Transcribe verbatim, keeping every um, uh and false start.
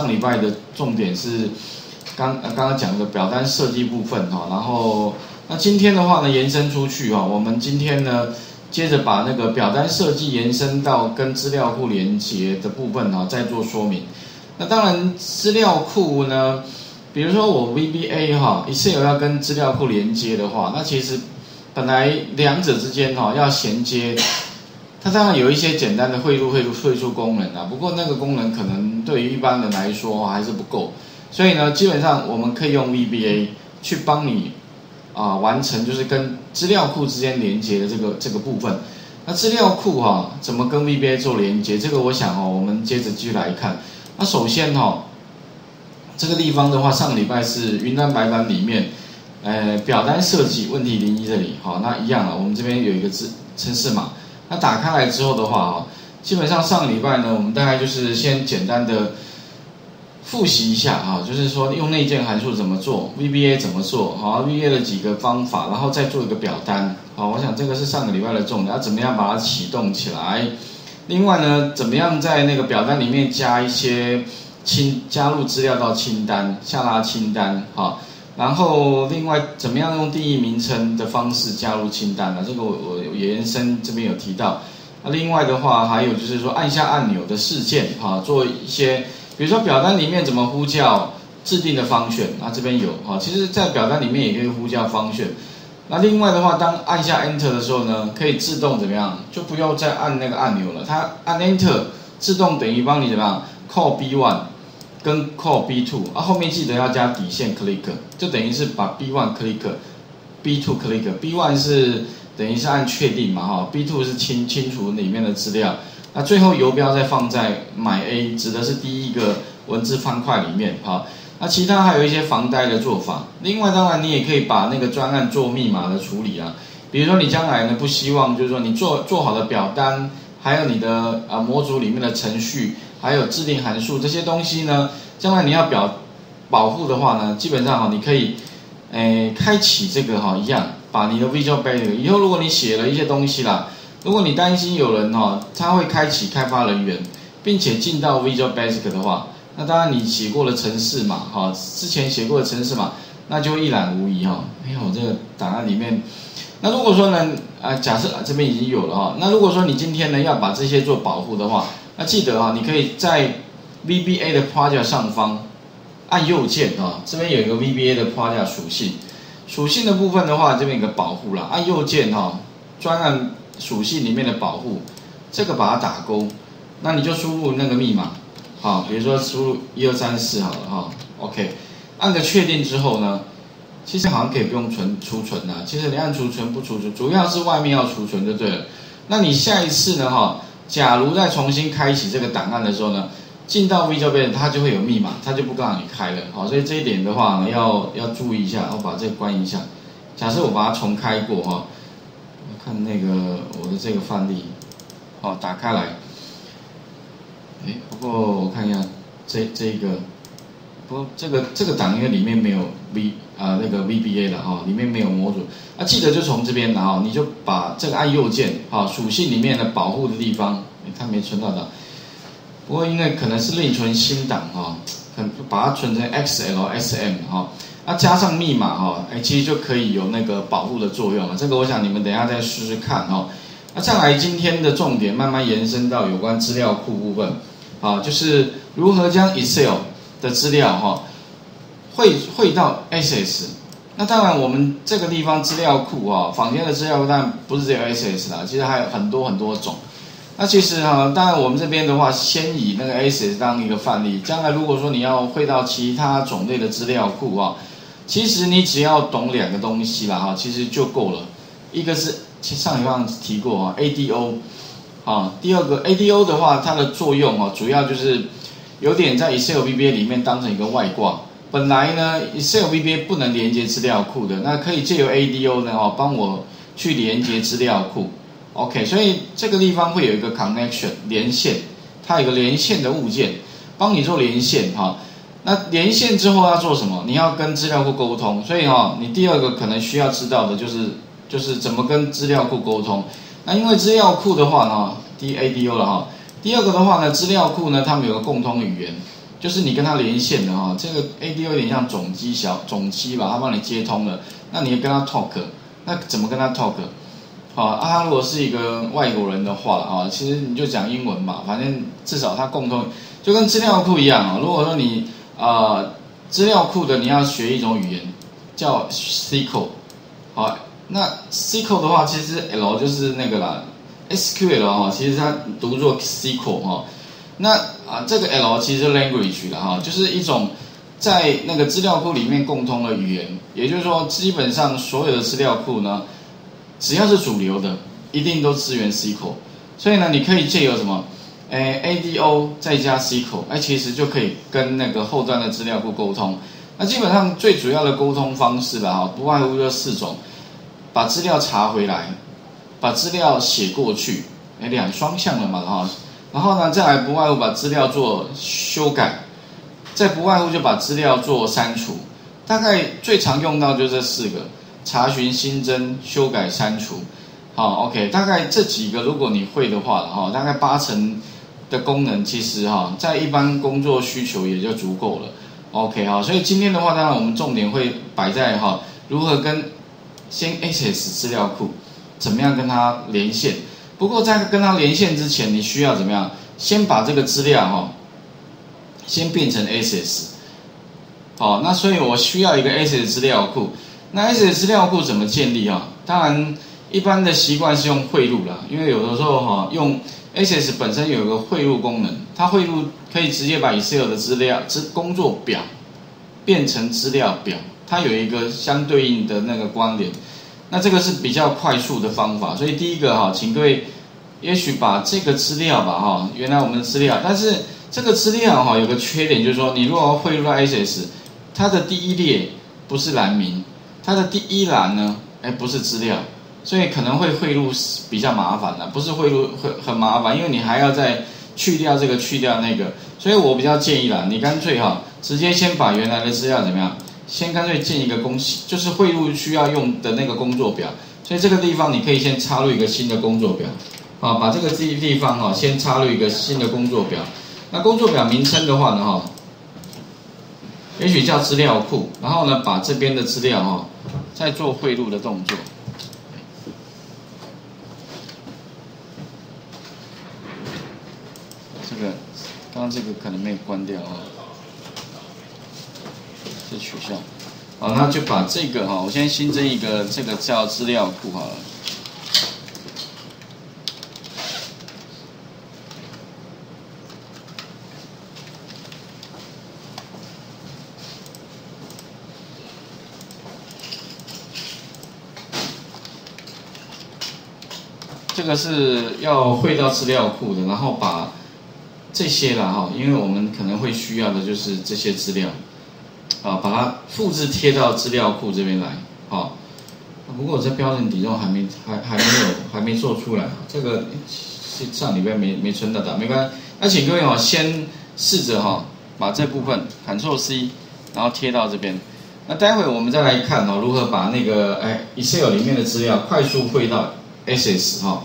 上礼拜的重点是刚刚刚讲的表单设计部分哈，然后那今天的话呢延伸出去哈，我们今天呢接着把那个表单设计延伸到跟资料库连接的部分哈，再做说明。那当然资料库呢，比如说我 V B A 哈 Excel 要跟资料库连接的话，那其实本来两者之间哈要衔接。 它当然有一些简单的汇入、汇入、汇入功能啊，不过那个功能可能对于一般人来说还是不够，所以呢，基本上我们可以用 V B A 去帮你啊、呃、完成，就是跟资料库之间连接的这个这个部分。那资料库哈、啊、怎么跟 V B A 做连接？这个我想哦，我们接着继续来看。那首先哈、哦，这个地方的话，上礼拜是云端白板里面，呃，表单设计问题零一这里，好、哦，那一样啊，我们这边有一个字程式码。 那打开来之后的话啊，基本上上礼拜呢，我们大概就是先简单的复习一下啊，就是说用内建函数怎么做 ，V B A 怎么做，好 ，V B A 的几个方法，然后再做一个表单，好，我想这个是上个礼拜的重点，要怎么样把它启动起来？另外呢，怎么样在那个表单里面加一些清加入资料到清单下拉清单，好，然后另外怎么样用定义名称的方式加入清单呢、啊？这个我我。 延伸这边有提到，那另外的话还有就是说按下按钮的事件哈，做一些比如说表单里面怎么呼叫制定的function啊，这边有哈，其实在表单里面也可以呼叫function。那另外的话，当按下 Enter 的时候呢，可以自动怎么样，就不要再按那个按钮了，它按 Enter 自动等于帮你怎么样 call B one 跟 call B two 啊，后面记得要加底线 click， 就等于是把 B one click B two click B one 是。 等于是按确定嘛哈 ，B 二 是清清除里面的资料，那最后游标再放在买 A， 指的是第一个文字方块里面哈。那其他还有一些防呆的做法，另外当然你也可以把那个专案做密码的处理啊，比如说你将来呢不希望就是说你做做好的表单，还有你的啊模组里面的程序，还有制定函数这些东西呢，将来你要表保护的话呢，基本上哈你可以诶开启这个哈一样。 把你的 Visual Basic 以后，如果你写了一些东西啦，如果你担心有人哦，他会开启开发人员，并且进到 Visual Basic 的话，那当然你写过的程式嘛，哈，之前写过的程式嘛，那就一览无遗哈。哎呦，这个档案里面，那如果说呢，啊，假设这边已经有了哈，那如果说你今天呢要把这些做保护的话，那记得啊，你可以在 V B A 的 Project 上方按右键啊，这边有一个 V B A 的 Project 属性。 属性的部分的话，这边有个保护啦，按右键哈、哦，专案属性里面的保护，这个把它打勾，那你就输入那个密码，好，比如说输入一二三四好了哈、哦、，OK， 按个确定之后呢，其实好像可以不用存储存啦，其实你按储存不储存，主要是外面要储存就对了。那你下一次呢哈、哦，假如再重新开启这个档案的时候呢，进到 Visual Basic 它就会有密码，它就不让你开了，好，所以这一点的话呢要。 要注意一下，我把这个关一下。假设我把它重开过哈，我看那个我的这个范例，好打开来。哎，不过我看一下这这个，不过这个这个档因为里面没有 V 啊、呃、那个 V B A 了哈，里面没有模组。啊，记得就从这边拿哈，你就把这个按右键哈，属性里面的保护的地方，它没存到的。不过因为可能是另存新档哈，可能把它存成 X L S M 哈。 那、啊、加上密码哈、哦，哎，其实就可以有那个保护的作用了。这个我想你们等一下再试试看哈、哦。那、啊、再来今天的重点，慢慢延伸到有关资料库部分，啊，就是如何将 Excel 的资料哈、哦、汇汇到 S S。那当然我们这个地方资料库啊、哦，坊间的资料库当然不是只有 S S 啦，其实还有很多很多种。那其实哈、啊，当然我们这边的话，先以那个 S S 当一个范例，将来如果说你要汇到其他种类的资料库啊、哦。 其实你只要懂两个东西啦哈，其实就够了。一个是上一方提过啊 A D O， 啊，第二个 A D O 的话，它的作用哦，主要就是有点在 Excel V B A 里面当成一个外挂。本来呢 Excel V B A 不能连接资料库的，那可以借由 A D O 呢哦，帮我去连接资料库。OK， 所以这个地方会有一个 connection 连线，它有个连线的物件，帮你做连线哈。 那连线之后要做什么？你要跟资料库沟通，所以哈、哦，你第二个可能需要知道的就是就是怎么跟资料库沟通。那因为资料库的话呢，第一 A D O 了哈、哦，第二个的话呢，资料库呢他们有个共通语言，就是你跟他连线的哈、哦，这个 A D O 有点像总机小总机吧，他帮你接通了，那你跟他 talk， 那怎么跟他 talk？ 好、啊，他如果是一个外国人的话啊，其实你就讲英文嘛，反正至少他共通，就跟资料库一样啊、哦。如果说你啊、呃、资料库的你要学一种语言叫 S Q L， 好、啊，那 S Q L 的话其实 L 就是那个啦。 S Q L 哈，其实它读作 S Q L 哈，那啊这个 L 其实 language 了哈，就是一种在那个资料库里面共通的语言，也就是说，基本上所有的资料库呢，只要是主流的，一定都支援 S Q L， 所以呢，你可以借由什么，诶 A D O 再加 S Q L， 哎，其实就可以跟那个后端的资料库沟通。那基本上最主要的沟通方式了哈，不外乎就四种，把资料查回来。 把资料写过去，哎，两双向了嘛，哈，然后呢，再来不外乎把资料做修改，再不外乎就把资料做删除，大概最常用到就这四个：查询、新增、修改、删除。好 ，OK， 大概这几个如果你会的话，哈，大概八成的功能其实哈，在一般工作需求也就足够了。OK， 好，所以今天的话，当然我们重点会摆在哈，如何跟先 access 资料库。 怎么样跟他连线？不过在跟他连线之前，你需要怎么样？先把这个资料哈、哦，先变成 access。好，那所以我需要一个 access 资料库。那 access 资料库怎么建立啊？当然，一般的习惯是用汇入啦，因为有的时候哈、哦，用 access 本身有一个汇入功能，它汇入可以直接把 Excel 的资料、工作表变成资料表，它有一个相对应的那个关联。 那这个是比较快速的方法，所以第一个哈，请各位，也许把这个资料吧哈，原来我们的资料，但是这个资料哈有个缺点，就是说你如果汇入到 access， 它的第一列不是栏名，它的第一栏呢，哎不是资料，所以可能会汇入比较麻烦啦，不是汇入会很麻烦，因为你还要再去掉这个去掉那个，所以我比较建议啦，你干脆哈，直接先把原来的资料怎么样？ 先干脆建一个工，就是汇入需要用的那个工作表，所以这个地方你可以先插入一个新的工作表，啊，把这个地地方哈、啊、先插入一个新的工作表。那工作表名称的话呢哈，也许叫资料库，然后呢把这边的资料哈、啊、再做汇入的动作。这个刚刚这个可能没有关掉啊。 就取消，好，那就把这个哈，我先新增一个这个叫资料库好了。这个是要汇到资料库的，然后把这些啦哈，因为我们可能会需要的就是这些资料。 啊，把它复制贴到资料库这边来，好、哦。不过我这标准体重还没还还没有还没做出来，这个是上礼拜没没存到的，没关系。那请各位哦，先试着哈、哦、把这部分 Ctrl C， 然后贴到这边。那待会我们再来看哦，如何把那个哎 Excel 里面的资料快速汇到 Access 哈、哦。